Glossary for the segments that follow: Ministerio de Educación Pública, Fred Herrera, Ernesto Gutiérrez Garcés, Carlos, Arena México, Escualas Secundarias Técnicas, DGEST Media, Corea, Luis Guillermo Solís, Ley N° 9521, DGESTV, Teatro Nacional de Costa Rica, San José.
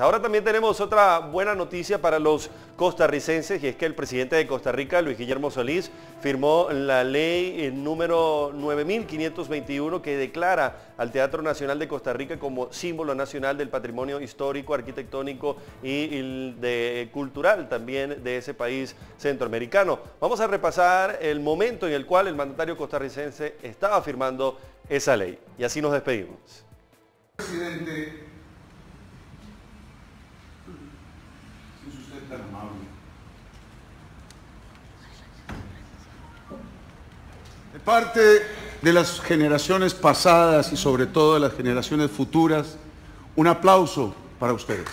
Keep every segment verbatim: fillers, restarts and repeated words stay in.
Ahora también tenemos otra buena noticia para los costarricenses, y es que el presidente de Costa Rica, Luis Guillermo Solís, firmó la ley número nueve mil quinientos veintiuno que declara al Teatro Nacional de Costa Rica como símbolo nacional del patrimonio histórico, arquitectónico y de, cultural también de ese país centroamericano. Vamos a repasar el momento en el cual el mandatario costarricense estaba firmando esa ley. Y así nos despedimos. Presidente, es usted tan amable. De parte de las generaciones pasadas y sobre todo de las generaciones futuras, un aplauso para ustedes.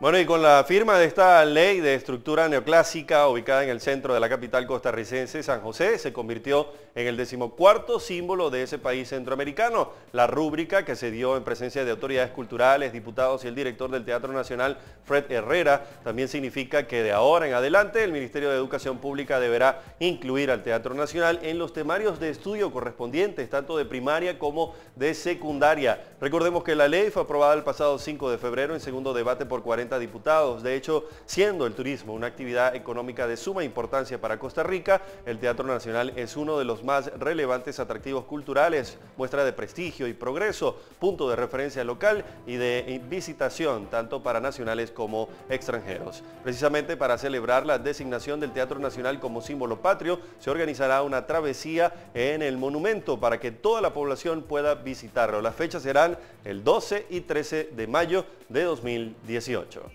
Bueno, y con la firma de esta ley de estructura neoclásica ubicada en el centro de la capital costarricense, San José, se convirtió en el decimocuarto símbolo de ese país centroamericano. La rúbrica que se dio en presencia de autoridades culturales, diputados y el director del Teatro Nacional, Fred Herrera, también significa que de ahora en adelante el Ministerio de Educación Pública deberá incluir al Teatro Nacional en los temarios de estudio correspondientes, tanto de primaria como de secundaria. Recordemos que la ley fue aprobada el pasado cinco de febrero en segundo debate por cuarenta diputados. De hecho, siendo el turismo una actividad económica de suma importancia para Costa Rica, el Teatro Nacional es uno de los más relevantes atractivos culturales, muestra de prestigio y progreso, punto de referencia local y de visitación tanto para nacionales como extranjeros. Precisamente para celebrar la designación del Teatro Nacional como símbolo patrio, se organizará una travesía en el monumento para que toda la población pueda visitarlo. Las fechas serán el doce y trece de mayo de dos mil dieciocho.